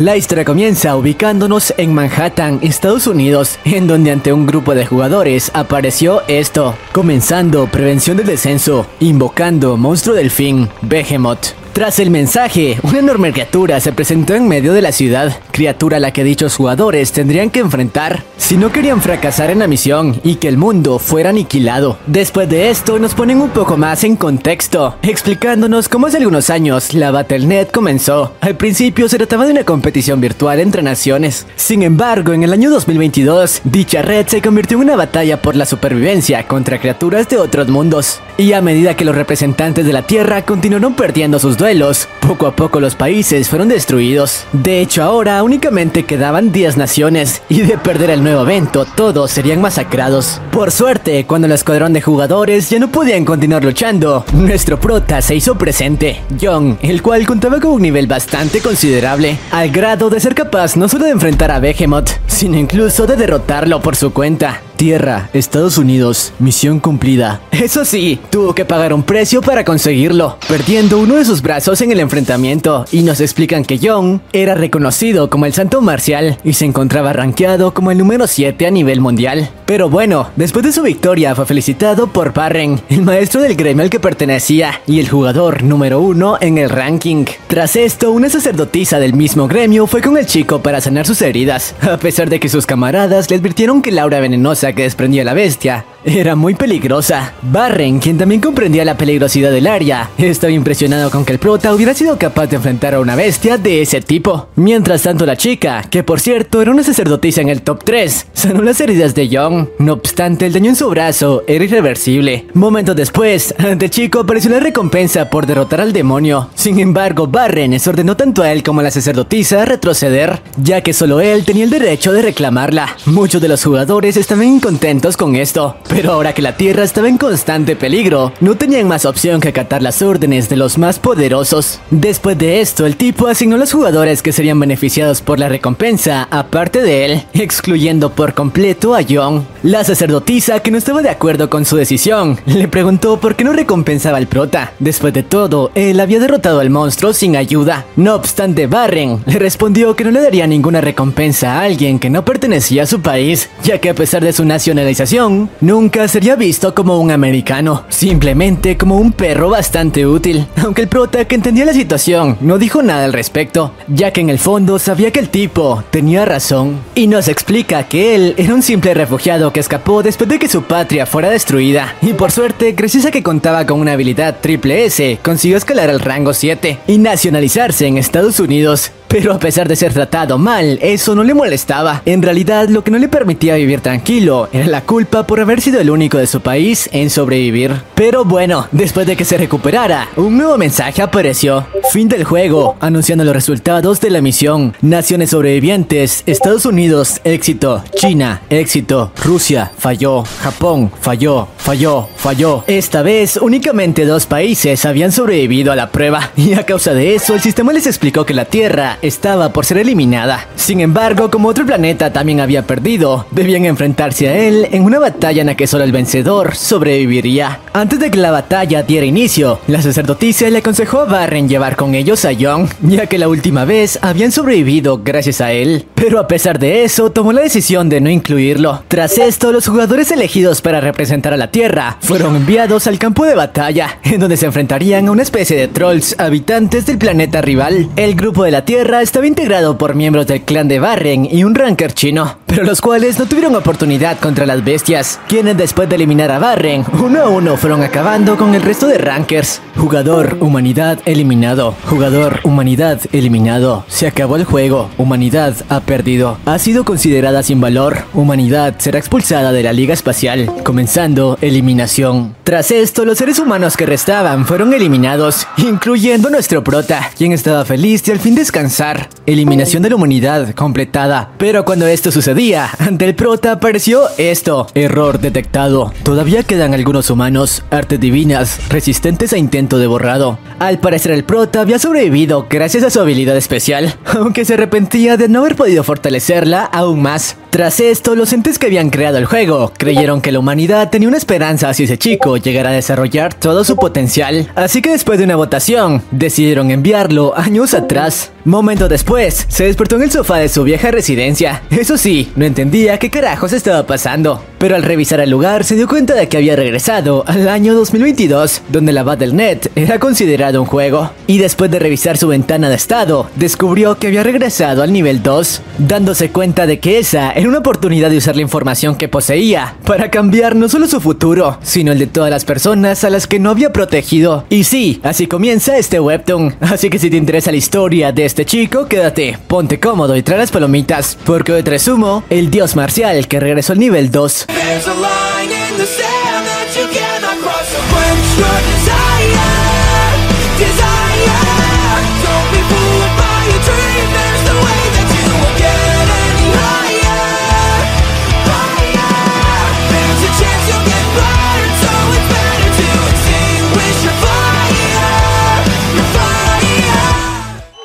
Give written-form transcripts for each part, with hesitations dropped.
La historia comienza ubicándonos en Manhattan, Estados Unidos, en donde ante un grupo de jugadores apareció esto, comenzando prevención del descenso, invocando monstruo delfín, Behemoth. Tras el mensaje, una enorme criatura se presentó en medio de la ciudad, criatura a la que dichos jugadores tendrían que enfrentar si no querían fracasar en la misión y que el mundo fuera aniquilado. Después de esto nos ponen un poco más en contexto, explicándonos cómo hace algunos años la BattleNet comenzó. Al principio se trataba de una competición virtual entre naciones, sin embargo en el año 2022 dicha red se convirtió en una batalla por la supervivencia contra criaturas de otros mundos, y a medida que los representantes de la Tierra continuaron perdiendo sus duelos, poco a poco los países fueron destruidos. De hecho ahora únicamente quedaban 10 naciones, y de perder el nuevo evento todos serían masacrados. Por suerte, cuando el escuadrón de jugadores ya no podían continuar luchando, nuestro prota se hizo presente, Jong, el cual contaba con un nivel bastante considerable, al grado de ser capaz no solo de enfrentar a Behemoth, sino incluso de derrotarlo por su cuenta. Tierra, Estados Unidos, misión cumplida. Eso sí, tuvo que pagar un precio para conseguirlo, perdiendo uno de sus brazos en el enfrentamiento, y nos explican que Jong era reconocido como el santo marcial y se encontraba rankeado como el número 7 a nivel mundial. Pero bueno, después de su victoria fue felicitado por Barren, el maestro del gremio al que pertenecía y el jugador número 1 en el ranking. Tras esto, una sacerdotisa del mismo gremio fue con el chico para sanar sus heridas, a pesar de que sus camaradas le advirtieron que Laura Venenosa que desprendía la bestia era muy peligrosa. Barren, quien también comprendía la peligrosidad del área, estaba impresionado con que el prota hubiera sido capaz de enfrentar a una bestia de ese tipo. Mientras tanto la chica, que por cierto era una sacerdotisa en el top 3, sanó las heridas de Jong. No obstante, el daño en su brazo era irreversible. Momentos después, ante el chico apareció la recompensa por derrotar al demonio. Sin embargo, Barren les ordenó tanto a él como a la sacerdotisa a retroceder, ya que solo él tenía el derecho de reclamarla. Muchos de los jugadores estaban incontentos con esto, pero ahora que la Tierra estaba en constante peligro, no tenían más opción que acatar las órdenes de los más poderosos. Después de esto, el tipo asignó a los jugadores que serían beneficiados por la recompensa, aparte de él, excluyendo por completo a Jong. La sacerdotisa, que no estaba de acuerdo con su decisión, le preguntó por qué no recompensaba al prota. Después de todo, él había derrotado al monstruo sin ayuda. No obstante, Barren le respondió que no le daría ninguna recompensa a alguien que no pertenecía a su país, ya que a pesar de su nacionalización, nunca sería visto como un americano, simplemente como un perro bastante útil. Aunque el prota, que entendía la situación, no dijo nada al respecto, ya que en el fondo sabía que el tipo tenía razón, y nos explica que él era un simple refugiado que escapó después de que su patria fuera destruida, y por suerte, gracias a que contaba con una habilidad triple S, consiguió escalar al rango 7 y nacionalizarse en Estados Unidos. Pero a pesar de ser tratado mal, eso no le molestaba. En realidad, lo que no le permitía vivir tranquilo era la culpa por haber sido el único de su país en sobrevivir. Pero bueno, después de que se recuperara, un nuevo mensaje apareció. Fin del juego, anunciando los resultados de la misión. Naciones sobrevivientes: Estados Unidos, éxito; China, éxito; Rusia, falló; Japón, falló, falló, falló. Esta vez, únicamente 2 países habían sobrevivido a la prueba, y a causa de eso, el sistema les explicó que la Tierra estaba por ser eliminada. Sin embargo, como otro planeta también había perdido, debían enfrentarse a él en una batalla en la que solo el vencedor sobreviviría. Antes de que la batalla diera inicio, la sacerdotisa le aconsejó a Barren llevar con ellos a Jong, ya que la última vez habían sobrevivido gracias a él. Pero a pesar de eso, tomó la decisión de no incluirlo. Tras esto, los jugadores elegidos para representar a la Tierra fueron enviados al campo de batalla, en donde se enfrentarían a una especie de trolls, habitantes del planeta rival. El grupo de la Tierra estaba integrado por miembros del clan de Barren y un ranker chino, pero los cuales no tuvieron oportunidad contra las bestias, quienes después de eliminar a Barren, 1 a 1 fueron acabando con el resto de rankers. Jugador, humanidad, eliminado. Jugador, humanidad, eliminado. Se acabó el juego. Humanidad ha perdido. Ha sido considerada sin valor. Humanidad será expulsada de la liga espacial, comenzando eliminación. Tras esto, los seres humanos que restaban fueron eliminados, incluyendo nuestro prota, quien estaba feliz de al fin descansar. Eliminación de la humanidad completada. Pero cuando esto sucedía, ante el prota apareció esto: error detectado. Todavía quedan algunos humanos, artes divinas, resistentes a intento de borrado. Al parecer el prota había sobrevivido gracias a su habilidad especial, aunque se arrepentía de no haber podido fortalecerla aún más. Tras esto, los entes que habían creado el juego creyeron que la humanidad tenía una esperanza si ese chico llegara a desarrollar todo su potencial, así que después de una votación, decidieron enviarlo años atrás. Momentos después, se despertó en el sofá de su vieja residencia. Eso sí, no entendía qué carajos estaba pasando, pero al revisar el lugar se dio cuenta de que había regresado al año 2022, donde la BattleNet era considerado un juego, y después de revisar su ventana de estado, descubrió que había regresado al nivel 2, dándose cuenta de que esa era una oportunidad de usar la información que poseía para cambiar no solo su futuro, sino el de todas las personas a las que no había protegido. Y sí, así comienza este webtoon, así que si te interesa la historia de este chico, quédate, ponte cómodo y trae las palomitas, porque hoy te resumo el dios marcial que regresó al nivel 2.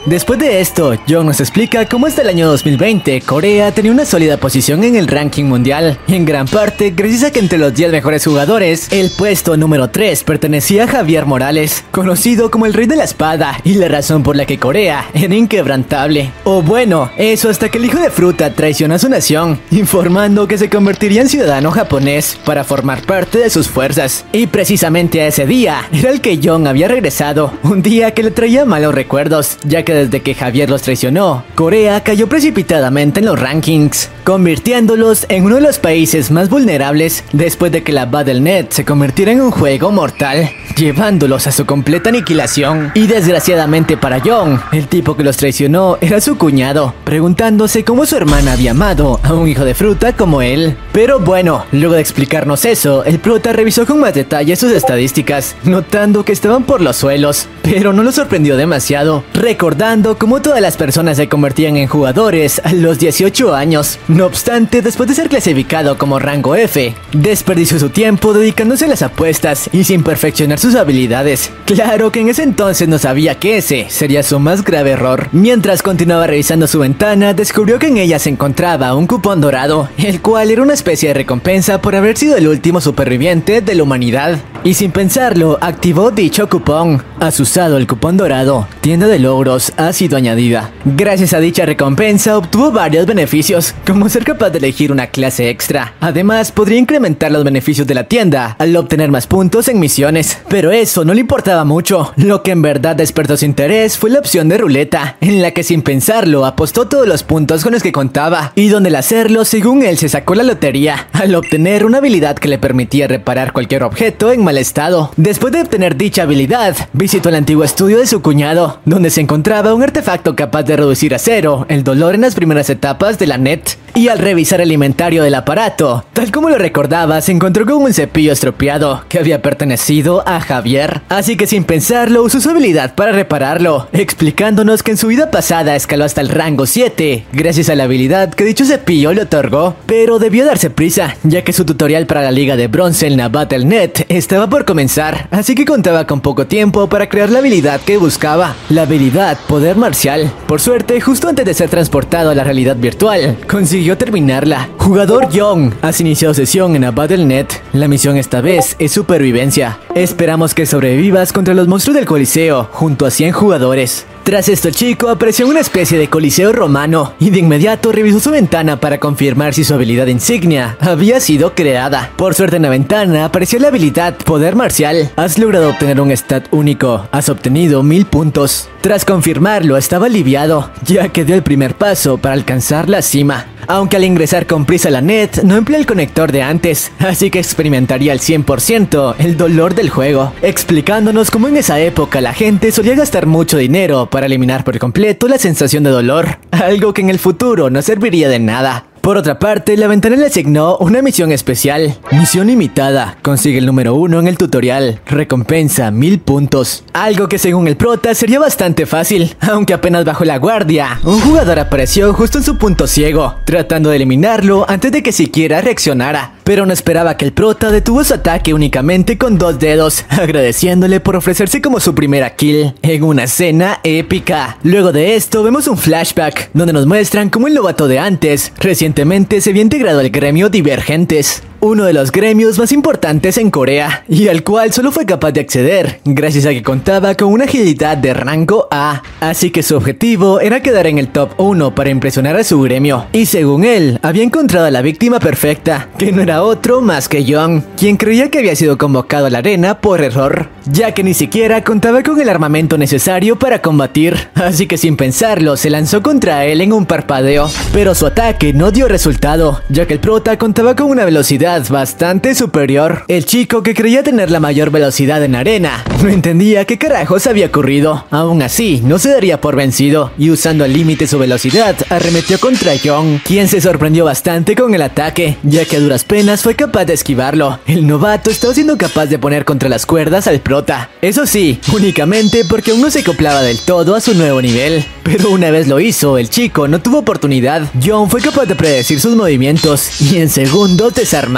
Después de esto, Jong nos explica cómo hasta el año 2020 Corea tenía una sólida posición en el ranking mundial, y en gran parte gracias a que entre los 10 mejores jugadores, el puesto número 3 pertenecía a Javier Morales, conocido como el Rey de la Espada y la razón por la que Corea era inquebrantable. O bueno, eso hasta que el hijo de fruta traicionó a su nación, informando que se convertiría en ciudadano japonés para formar parte de sus fuerzas. Y precisamente a ese día era el que Jong había regresado, un día que le traía malos recuerdos, ya que desde que Javier los traicionó, Corea cayó precipitadamente en los rankings, convirtiéndolos en uno de los países más vulnerables después de que la BattleNet se convirtiera en un juego mortal, llevándolos a su completa aniquilación. Y desgraciadamente para Jong, el tipo que los traicionó era su cuñado, preguntándose cómo su hermana había amado a un hijo de fruta como él. Pero bueno, luego de explicarnos eso, el prota revisó con más detalle sus estadísticas, notando que estaban por los suelos, pero no lo sorprendió demasiado, recordando como todas las personas se convertían en jugadores a los 18 años. No obstante, después de ser clasificado como rango F, desperdició su tiempo dedicándose a las apuestas y sin perfeccionar sus habilidades. Claro que en ese entonces no sabía que ese sería su más grave error. Mientras continuaba revisando su ventana, descubrió que en ella se encontraba un cupón dorado, el cual era una especie de recompensa por haber sido el último superviviente de la humanidad. Y sin pensarlo, activó dicho cupón. Has usado el cupón dorado, tienda de logros ha sido añadida. Gracias a dicha recompensa obtuvo varios beneficios, como ser capaz de elegir una clase extra. Además, podría incrementar los beneficios de la tienda al obtener más puntos en misiones, pero eso no le importaba mucho. Lo que en verdad despertó su interés fue la opción de ruleta, en la que sin pensarlo apostó todos los puntos con los que contaba, y donde al hacerlo, según él, se sacó la lotería al obtener una habilidad que le permitía reparar cualquier objeto en mal estado. Después de obtener dicha habilidad, visitó el antiguo estudio de su cuñado, donde se encontraba un artefacto capaz de reducir a cero el dolor en las primeras etapas de la net. Y al revisar el inventario del aparato, tal como lo recordaba, se encontró con un cepillo estropeado que había pertenecido a Javier, así que sin pensarlo usó su habilidad para repararlo, explicándonos que en su vida pasada escaló hasta el rango 7 gracias a la habilidad que dicho cepillo le otorgó, pero debió darse prisa, ya que su tutorial para la liga de bronce en la BattleNet estaba por comenzar, así que contaba con poco tiempo para crear la habilidad que buscaba, la habilidad poder marcial. Por suerte, justo antes de ser transportado a la realidad virtual, consiguió terminarla. Jugador Jong, has iniciado sesión en la BattleNet. La misión esta vez es supervivencia. Esperamos que sobrevivas contra los monstruos del Coliseo junto a 100 jugadores. Tras esto, el chico apareció en una especie de coliseo romano y de inmediato revisó su ventana para confirmar si su habilidad insignia había sido creada. Por suerte, en la ventana apareció la habilidad poder marcial. Has logrado obtener un stat único. Has obtenido 1000 puntos. Tras confirmarlo, estaba aliviado, ya que dio el primer paso para alcanzar la cima. Aunque al ingresar con prisa a la net, no emplea el conector de antes, así que experimentaría al 100% el dolor del juego, explicándonos cómo en esa época la gente solía gastar mucho dinero para eliminar por completo la sensación de dolor, algo que en el futuro no serviría de nada. Por otra parte, la ventana le asignó una misión especial. Misión limitada. Consigue el número 1 en el tutorial. Recompensa 1000 puntos. Algo que según el prota sería bastante fácil, aunque apenas bajo la guardia, un jugador apareció justo en su punto ciego, tratando de eliminarlo antes de que siquiera reaccionara. pero no esperaba que el prota detuvo su ataque únicamente con dos dedos, agradeciéndole por ofrecerse como su primera kill en una escena épica. Luego de esto vemos un flashback donde nos muestran cómo el novato de antes recientemente se había integrado al gremio Divergentes, uno de los gremios más importantes en Corea, y al cual solo fue capaz de acceder gracias a que contaba con una agilidad de rango A, así que su objetivo era quedar en el top 1 para impresionar a su gremio, y según él, había encontrado a la víctima perfecta, que no era otro más que Jong, quien creía que había sido convocado a la arena por error, ya que ni siquiera contaba con el armamento necesario para combatir, así que sin pensarlo se lanzó contra él en un parpadeo, pero su ataque no dio resultado, ya que el prota contaba con una velocidad bastante superior. El chico, que creía tener la mayor velocidad en arena, no entendía qué carajos había ocurrido. Aún así, no se daría por vencido y usando al límite su velocidad, arremetió contra Jong, quien se sorprendió bastante con el ataque, ya que a duras penas fue capaz de esquivarlo. El novato estaba siendo capaz de poner contra las cuerdas al prota, eso sí, únicamente porque aún no se acoplaba del todo a su nuevo nivel. Pero una vez lo hizo, el chico no tuvo oportunidad. Jong fue capaz de predecir sus movimientos y en segundos desarmó,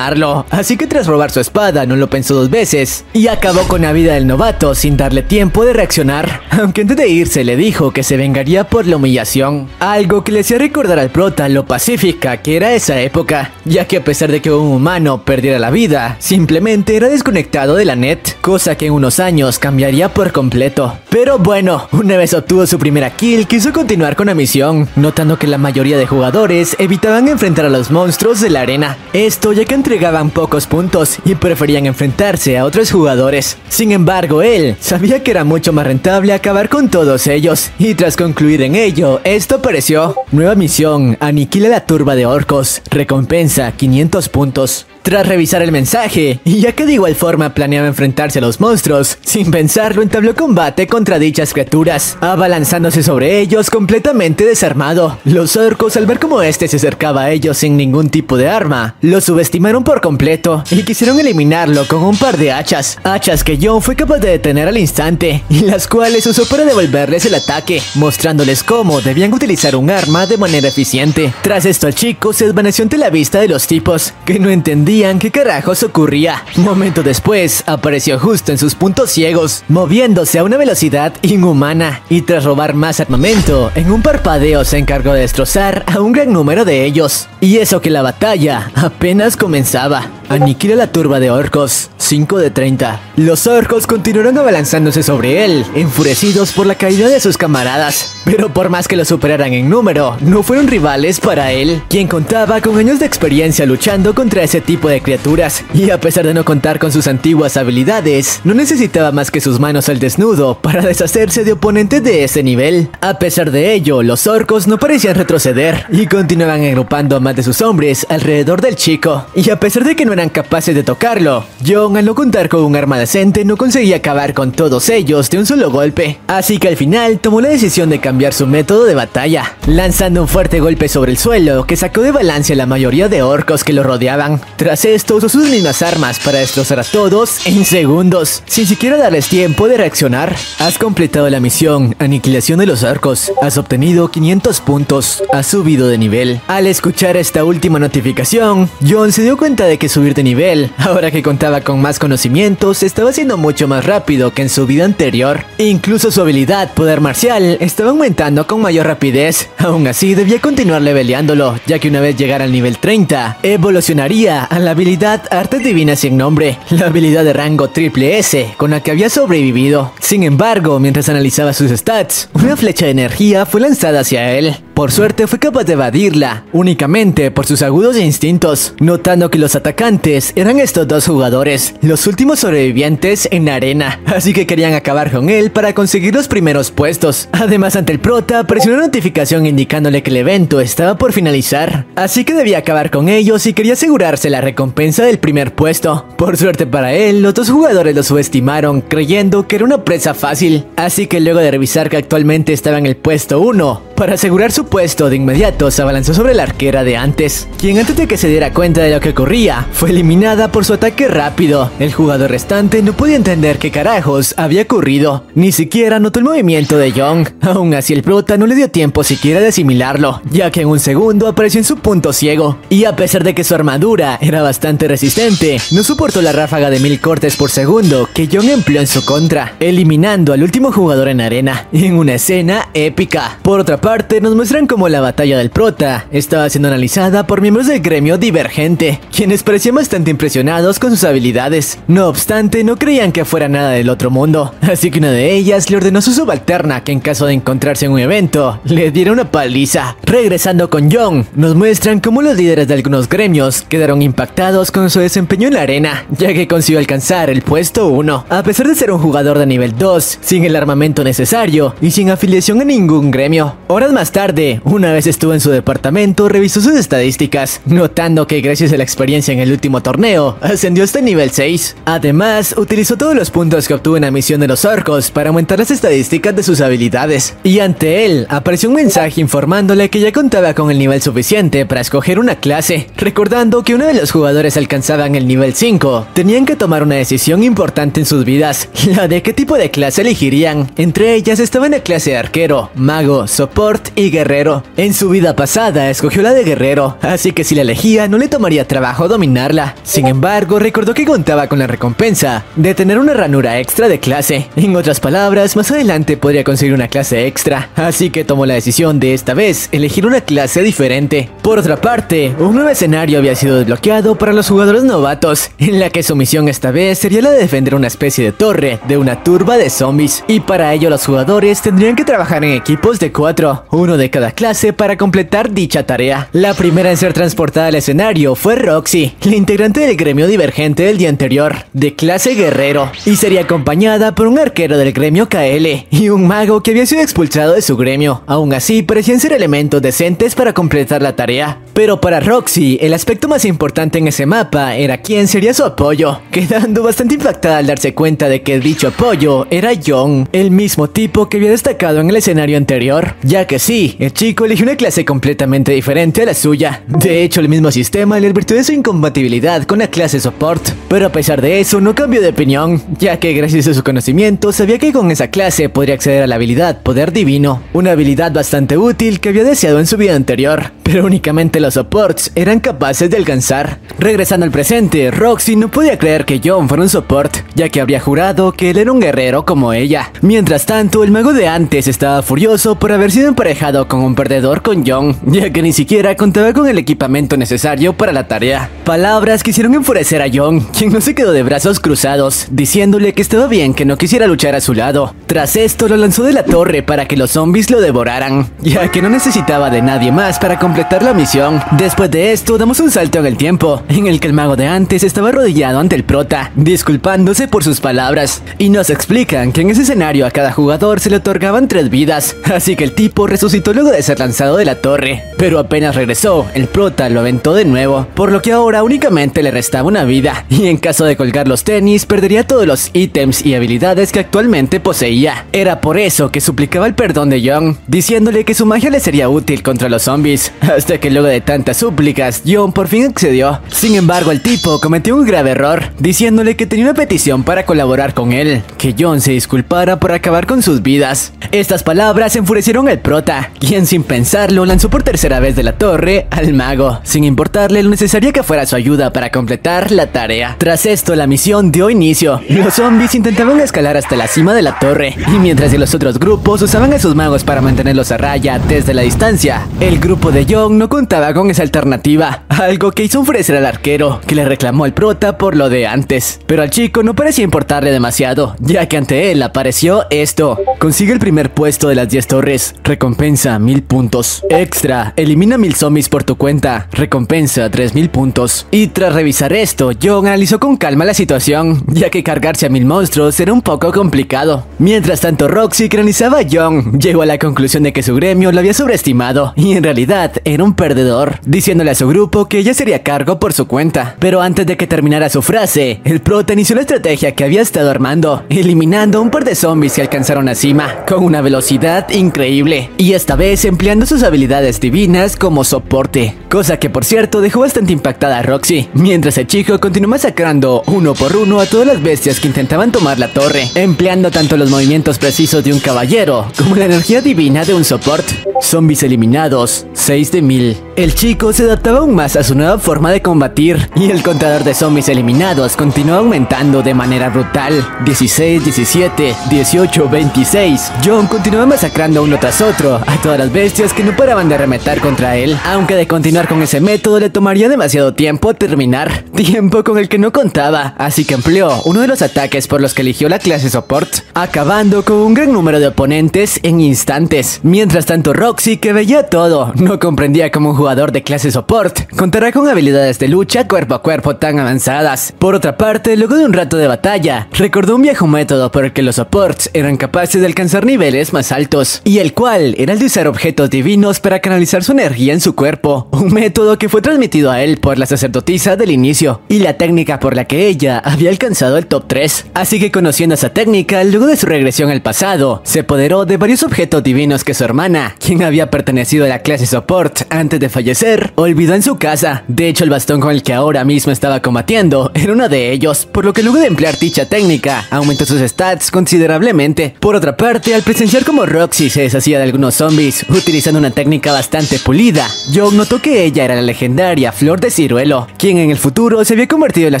así que tras robar su espada no lo pensó dos veces y acabó con la vida del novato sin darle tiempo de reaccionar, aunque antes de irse le dijo que se vengaría por la humillación, algo que le hacía recordar al prota lo pacífica que era esa época, ya que a pesar de que un humano perdiera la vida, simplemente era desconectado de la net, cosa que en unos años cambiaría por completo. Pero bueno, una vez obtuvo su primera kill, quiso continuar con la misión, notando que la mayoría de jugadores evitaban enfrentar a los monstruos de la arena, esto ya que entregaban pocos puntos y preferían enfrentarse a otros jugadores. Sin embargo, él sabía que era mucho más rentable acabar con todos ellos, y tras concluir en ello, esto apareció: nueva misión, aniquila la turba de orcos, recompensa 500 puntos. Tras revisar el mensaje, y ya que de igual forma planeaba enfrentarse a los monstruos, sin pensarlo entabló combate contra dichas criaturas, abalanzándose sobre ellos completamente desarmado. Los orcos, al ver cómo este se acercaba a ellos sin ningún tipo de arma, lo subestimaron por completo y quisieron eliminarlo con un par de hachas que John fue capaz de detener al instante, y las cuales usó para devolverles el ataque, mostrándoles cómo debían utilizar un arma de manera eficiente. Tras esto, el chico se desvaneció ante la vista de los tipos, que no entendía qué carajos ocurría. Momento después apareció justo en sus puntos ciegos, moviéndose a una velocidad inhumana, y tras robar más armamento, en un parpadeo se encargó de destrozar a un gran número de ellos, y eso que la batalla apenas comenzaba. Aniquila la turba de orcos, 5 de 30. Los orcos continuaron abalanzándose sobre él, enfurecidos por la caída de sus camaradas, pero por más que lo superaran en número, no fueron rivales para él, quien contaba con años de experiencia luchando contra ese tipo de criaturas, y a pesar de no contar con sus antiguas habilidades, no necesitaba más que sus manos al desnudo para deshacerse de oponentes de ese nivel. A pesar de ello, los orcos no parecían retroceder y continuaban agrupando a más de sus hombres alrededor del chico, y a pesar de que no eran capaces de tocarlo, John, al no contar con un arma decente, no conseguía acabar con todos ellos de un solo golpe, así que al final tomó la decisión de cambiar su método de batalla, lanzando un fuerte golpe sobre el suelo que sacó de balance a la mayoría de orcos que lo rodeaban. Tras esto, usó sus mismas armas para destrozar a todos en segundos, sin siquiera darles tiempo de reaccionar. Has completado la misión, aniquilación de los orcos. Has obtenido 500 puntos. Has subido de nivel. Al escuchar esta última notificación, John se dio cuenta de que subir de nivel, ahora que contaba con más conocimientos, estaba siendo mucho más rápido que en su vida anterior. Incluso su habilidad poder marcial estaba aumentando con mayor rapidez. Aún así, debía continuar leveleándolo, ya que una vez llegara al nivel 30, evolucionaría a la habilidad Artes Divinas Sin Nombre, la habilidad de rango triple S con la que había sobrevivido. Sin embargo, mientras analizaba sus stats, una flecha de energía fue lanzada hacia él. Por suerte fue capaz de evadirla, únicamente por sus agudos instintos, notando que los atacantes eran estos dos jugadores, los últimos sobrevivientes en arena, así que querían acabar con él para conseguir los primeros puestos. Además, ante el prota, presionó una notificación indicándole que el evento estaba por finalizar, así que debía acabar con ellos y quería asegurarse la recompensa del primer puesto. Por suerte para él, los dos jugadores lo subestimaron, creyendo que era una presa fácil, así que luego de revisar que actualmente estaba en el puesto 1, Para asegurar su puesto, de inmediato se abalanzó sobre la arquera de antes, quien antes de que se diera cuenta de lo que ocurría, fue eliminada por su ataque rápido. El jugador restante no podía entender qué carajos había ocurrido, ni siquiera notó el movimiento de Jong. Aún así, el prota no le dio tiempo siquiera de asimilarlo, ya que en un segundo apareció en su punto ciego, y a pesar de que su armadura era bastante resistente, no soportó la ráfaga de 1000 cortes por segundo que Jong empleó en su contra, eliminando al último jugador en arena, en una escena épica. Por otra parte, nos muestran cómo la batalla del prota estaba siendo analizada por miembros del gremio Divergente, quienes parecían bastante impresionados con sus habilidades. No obstante, no creían que fuera nada del otro mundo, así que una de ellas le ordenó a su subalterna que en caso de encontrarse en un evento, le diera una paliza. Regresando con Jong, nos muestran cómo los líderes de algunos gremios quedaron impactados con su desempeño en la arena, ya que consiguió alcanzar el puesto 1, a pesar de ser un jugador de nivel 2, sin el armamento necesario y sin afiliación a ningún gremio. Horas más tarde, una vez estuvo en su departamento, revisó sus estadísticas, notando que gracias a la experiencia en el último torneo, ascendió hasta nivel 6. Además, utilizó todos los puntos que obtuvo en la misión de los orcos para aumentar las estadísticas de sus habilidades. Y ante él, apareció un mensaje informándole que ya contaba con el nivel suficiente para escoger una clase, recordando que uno de los jugadores alcanzaban el nivel 5. Tenían que tomar una decisión importante en sus vidas, la de qué tipo de clase elegirían. Entre ellas estaban la clase de arquero, mago, soporte y guerrero. En su vida pasada escogió la de guerrero, así que si la elegía no le tomaría trabajo dominarla. Sin embargo, recordó que contaba con la recompensa de tener una ranura extra de clase. En otras palabras, más adelante podría conseguir una clase extra, así que tomó la decisión de esta vez elegir una clase diferente. Por otra parte, un nuevo escenario había sido desbloqueado para los jugadores novatos, en la que su misión esta vez sería la de defender una especie de torre de una turba de zombies, y para ello los jugadores tendrían que trabajar en equipos de 4, uno de cada clase, para completar dicha tarea. La primera en ser transportada al escenario fue Roxy, la integrante del gremio Divergente del día anterior, de clase guerrero, y sería acompañada por un arquero del gremio KL y un mago que había sido expulsado de su gremio. Aún así, parecían ser elementos decentes para completar la tarea, pero para Roxy el aspecto más importante en ese mapa era quién sería su apoyo, quedando bastante impactada al darse cuenta de que dicho apoyo era Jong, el mismo tipo que había destacado en el escenario anterior, ya que sí, el chico eligió una clase completamente diferente a la suya. De hecho, el mismo sistema le advirtió de su incompatibilidad con la clase support, pero a pesar de eso no cambió de opinión, ya que gracias a su conocimiento sabía que con esa clase podría acceder a la habilidad Poder Divino, una habilidad bastante útil que había deseado en su vida anterior, pero únicamente los supports eran capaces de alcanzar. Regresando al presente, Roxy no podía creer que John fuera un support, ya que habría jurado que él era un guerrero como ella. Mientras tanto, el mago de antes estaba furioso por haber sido emparejado con un perdedor con Jong, ya que ni siquiera contaba con el equipamiento necesario para la tarea. Palabras que hicieron enfurecer a Jong, quien no se quedó de brazos cruzados, diciéndole que estaba bien que no quisiera luchar a su lado. Tras esto, lo lanzó de la torre para que los zombies lo devoraran, ya que no necesitaba de nadie más para completar la misión. Después de esto, damos un salto en el tiempo, en el que el mago de antes estaba arrodillado ante el prota, disculpándose por sus palabras, y nos explican que en ese escenario a cada jugador se le otorgaban 3 vidas, así que el tipo resucitó luego de ser lanzado de la torre, pero apenas regresó, el prota lo aventó de nuevo, por lo que ahora únicamente le restaba una vida, y en caso de colgar los tenis, perdería todos los ítems y habilidades que actualmente poseía. Era por eso que suplicaba el perdón de Jong, diciéndole que su magia le sería útil contra los zombies, hasta que luego de tantas súplicas, Jong por fin accedió. Sin embargo, el tipo cometió un grave error, diciéndole que tenía una petición para colaborar con él, que Jong se disculpara por acabar con sus vidas. Estas palabras enfurecieron al prota, quien sin pensarlo lanzó por tercera vez de la torre al mago, sin importarle lo necesaria que fuera su ayuda para completar la tarea. Tras esto, la misión dio inicio. Los zombies intentaban escalar hasta la cima de la torre, y mientras que los otros grupos usaban a sus magos para mantenerlos a raya desde la distancia, el grupo de Jong no contaba con esa alternativa, algo que hizo enfurecer al arquero, que le reclamó al prota por lo de antes, pero al chico no parecía importarle demasiado, ya que ante él apareció esto: consigue el primer puesto de las 10 torres, recompensa 1000 puntos. Extra, elimina 1000 zombies por tu cuenta, recompensa 3000 puntos. Y tras revisar esto, Jong analizó con calma la situación, ya que cargarse a 1000 monstruos era un poco complicado. Mientras tanto, Roxy, que analizaba a Jong, llegó a la conclusión de que su gremio lo había sobreestimado, y en realidad era un perdedor, diciéndole a su grupo que ella sería cargo por su cuenta. Pero antes de que terminara su frase, el prota inició la estrategia que había estado armando, eliminando a un par de zombies que alcanzaron la cima, con una velocidad increíble. Roxy, y esta vez empleando sus habilidades divinas como soporte, cosa que por cierto dejó bastante impactada a Roxy, mientras el chico continuó masacrando uno por uno a todas las bestias que intentaban tomar la torre, empleando tanto los movimientos precisos de un caballero como la energía divina de un soporte. Zombies eliminados, 6 de 1000. El chico se adaptaba aún más a su nueva forma de combatir, y el contador de zombies eliminados continuó aumentando de manera brutal. 16, 17, 18, 26. Jong continuaba masacrando uno tras otro a todas las bestias que no paraban de arremeter contra él, aunque de continuar con ese método le tomaría demasiado tiempo a terminar, tiempo con el que no contaba, así que empleó uno de los ataques por los que eligió la clase support, acabando con un gran número de oponentes en instantes. Mientras tanto, Roxy, que veía todo, no comprendía cómo un jugador de clase support contará con habilidades de lucha cuerpo a cuerpo tan avanzadas. Por otra parte, luego de un rato de batalla, recordó un viejo método por el que los supports eran capaces de alcanzar niveles más altos, y el cual era el de usar objetos divinos para canalizar su energía en su cuerpo, un método que fue transmitido a él por la sacerdotisa del inicio, y la técnica por la que ella había alcanzado el top 3, así que conociendo esa técnica, luego de su regresión al pasado, se apoderó de varios objetos divinos que su hermana, quien había pertenecido a la clase support antes de fallecer, olvidó en su casa. De hecho, el bastón con el que ahora mismo estaba combatiendo era uno de ellos, por lo que luego de emplear dicha técnica, aumentó sus stats considerablemente. Por otra parte, al presenciar como Roxy se deshacía de algunos zombies utilizando una técnica bastante pulida, Jong notó que ella era la legendaria Flor de Ciruelo, quien en el futuro se había convertido en la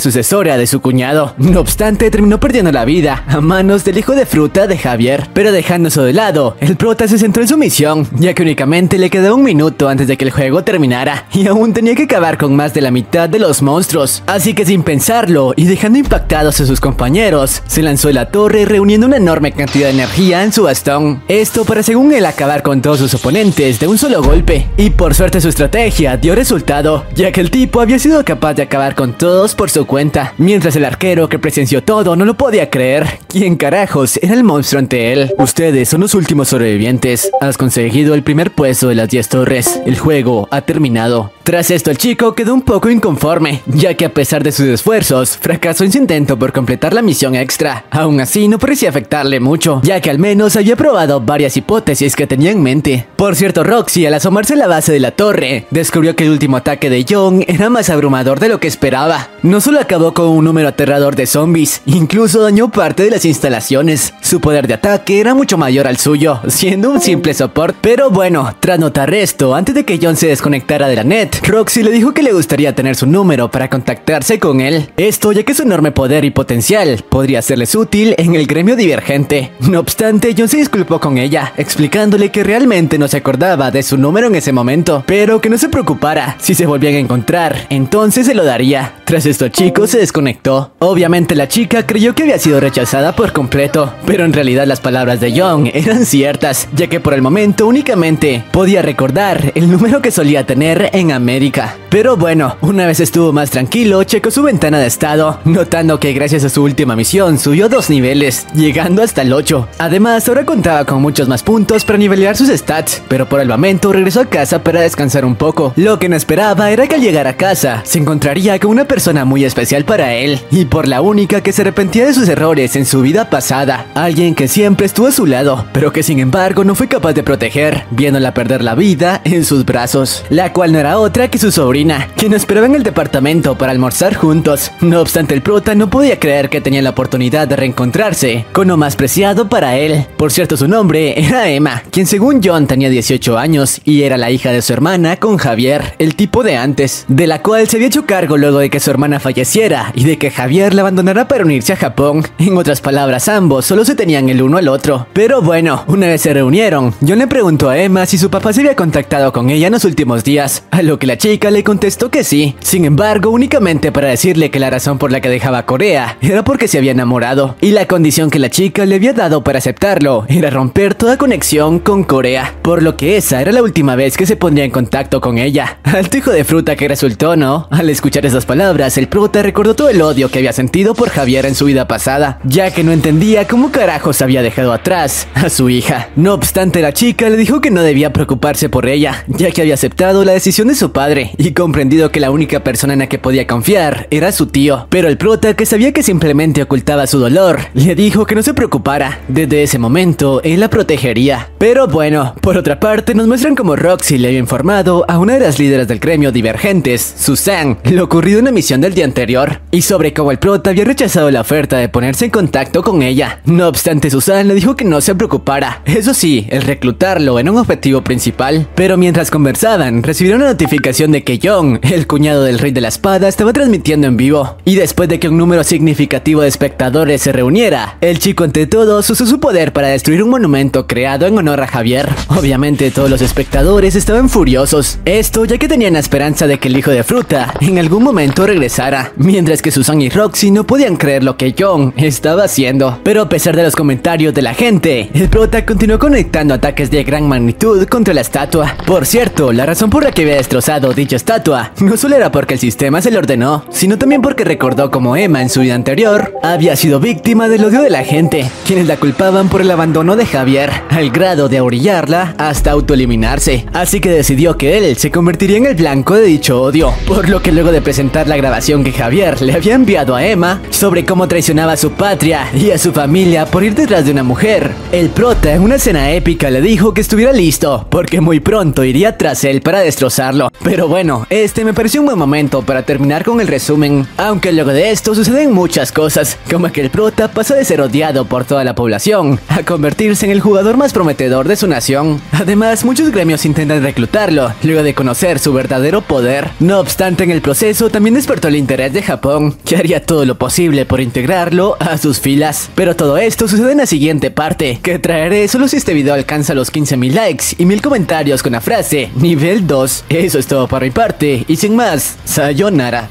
sucesora de su cuñado. No obstante, terminó perdiendo la vida a manos del hijo de fruta de Javier, pero dejando eso de lado, el prota se centró en su misión, ya que únicamente le quedaba un minuto antes de que el juego terminara, y aún tenía que acabar con más de la mitad de los monstruos, así que sin pensarlo y dejando impactados a sus compañeros, se lanzó de la torre reuniendo una enorme cantidad de energía en su bastón, esto para según él acabar con todos sus oponentes de un solo golpe, y por suerte su estrategia dio resultado, ya que el tipo había sido capaz de acabar con todos por su cuenta, mientras el arquero que presenció todo no lo podía creer. ¿Quién carajos era el monstruo ante él? Ustedes son los últimos sobrevivientes, has conseguido el primer puesto de las 10 torres, el juego ha terminado. Tras esto, el chico quedó un poco inconforme, ya que a pesar de sus esfuerzos, fracasó en su intento por completar la misión extra. Aún así, no parecía afectarle mucho, ya que al menos había probado varias hipótesis que tenía en mente. Por cierto, Roxy, al asomarse a la base de la torre, descubrió que el último ataque de Jong era más abrumador de lo que esperaba. No solo acabó con un número aterrador de zombies, incluso dañó parte de las instalaciones. Su poder de ataque era mucho mayor al suyo, siendo un simple soporte. Pero bueno, tras notar esto, antes de que Jong se desconectara de la net, Roxy le dijo que le gustaría tener su número para contactarse con él, esto ya que su enorme poder y potencial podría serles útil en el gremio divergente. No obstante, Jong se disculpó con ella, explicándole que realmente no se acordaba de su número en ese momento, pero que no se preocupara, si se volvían a encontrar, entonces se lo daría. Tras esto, el chico se desconectó. Obviamente la chica creyó que había sido rechazada por completo, pero en realidad las palabras de Jong eran ciertas, ya que por el momento únicamente podía recordar el número que solía tener en América. Pero bueno, una vez estuvo más tranquilo, checó su ventana de estado, notando que gracias a su última misión subió 2 niveles, llegando hasta el 8. Además, ahora contaba con muchos más puntos para nivelar sus stats, pero por el momento regresó a casa para descansar un poco. Lo que no esperaba era que al llegar a casa se encontraría con una persona muy especial para él, y por la única que se arrepentía de sus errores en su vida pasada, alguien que siempre estuvo a su lado, pero que sin embargo no fue capaz de proteger, viéndola perder la vida en sus brazos, la cual no era otra que su sobrina, quien esperaba en el departamento para almorzar juntos. No obstante, el prota no podía creer que tenía la oportunidad de reencontrarse con lo más preciado para él. Por cierto, su nombre era Emma, quien según Jong tenía 18 años y era la hija de su hermana con Javier, el tipo de antes, de la cual se había hecho cargo luego de que su hermana falleciera y de que Javier la abandonara para unirse a Japón. En otras palabras, ambos solo se tenían el uno al otro. Pero bueno, una vez se reunieron, Jong le preguntó a Emma si su papá se había contactado con ella en los últimos días, a lo que la chica le contestó que sí, sin embargo únicamente para decirle que la razón por la que dejaba Corea era porque se había enamorado, y la condición que la chica le había dado para aceptarlo era romper toda conexión con Corea, por lo que esa era la última vez que se pondría en contacto con ella. Al hijo de fruta que resultó, ¿no? Al escuchar esas palabras, el prota recordó todo el odio que había sentido por Javier en su vida pasada, ya que no entendía cómo carajos había dejado atrás a su hija. No obstante, la chica le dijo que no debía preocuparse por ella, ya que había aceptado la decisión de su padre y comprendido que la única persona en la que podía confiar era su tío. Pero el prota, que sabía que simplemente ocultaba su dolor, le dijo que no se preocupara. Desde ese momento, él la protegería. Pero bueno, por otra parte, nos muestran como Roxy le había informado a una de las líderes del gremio Divergentes, Susan, lo ocurrido en la misión del día anterior, y sobre cómo el prota había rechazado la oferta de ponerse en contacto con ella. No obstante, Susan le dijo que no se preocupara, eso sí, el reclutarlo en un objetivo principal. Pero mientras conversaban, recibieron la notificación de que Jong, el cuñado del Rey de la Espada, estaba transmitiendo en vivo, y después de que un número significativo de espectadores se reuniera, el chico entre todos usó su poder para destruir un monumento creado en honor a Javier. Obviamente todos los espectadores estaban furiosos, esto ya que tenían la esperanza de que el hijo de fruta en algún momento regresara, mientras que Susan y Roxy no podían creer lo que Jong estaba haciendo. Pero a pesar de los comentarios de la gente, el prota continuó conectando ataques de gran magnitud contra la estatua. Por cierto, la razón por la que había destrozado dicha estatua no solo era porque el sistema se le ordenó, sino también porque recordó cómo Emma en su vida anterior había sido víctima del odio de la gente, quienes la culpaban por el abandono de Javier, al grado de orillarla hasta autoeliminarse. Así que decidió que él se convertiría en el blanco de dicho odio, por lo que luego de presentar la grabación que Javier le había enviado a Emma sobre cómo traicionaba a su patria y a su familia por ir detrás de una mujer, el prota en una escena épica le dijo que estuviera listo, porque muy pronto iría tras él para destrozarlo. Pero bueno, este me pareció un buen momento para terminar con el resumen, aunque luego de esto suceden muchas cosas, como que el prota pasó de ser odiado por toda la población a convertirse en el jugador más prometedor de su nación. Además, muchos gremios intentan reclutarlo, luego de conocer su verdadero poder. No obstante, en el proceso también despertó el interés de Japón, que haría todo lo posible por integrarlo a sus filas. Pero todo esto sucede en la siguiente parte, que traeré solo si este video alcanza los 15.000 likes y 1.000 comentarios con la frase nivel 2. Eso es todo por mi parte, y sin más, sayonara.